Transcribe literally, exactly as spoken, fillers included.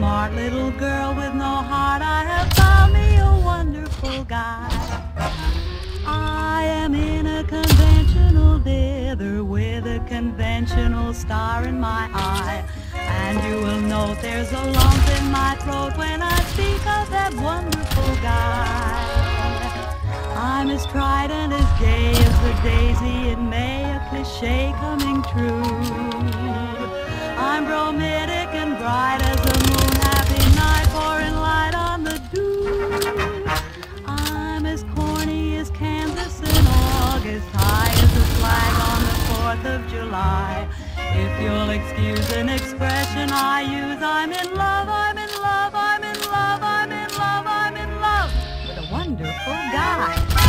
smart little girl with no heart, I have found me a wonderful guy. I am in a conventional dither with a conventional star in my eye. And you will note there's a lump in my throat when I speak of that wonderful guy. I'm as tried and as gay as the daisy in May, a cliché coming true. I'm bromidic and bright as a moon, happy night pouring light on the dew. I'm as corny as Kansas in August, high as a flag on the fourth of July. If you'll excuse an expression I use, I'm in love, I'm in love, I'm in love, I'm in love, I'm in love with a wonderful guy.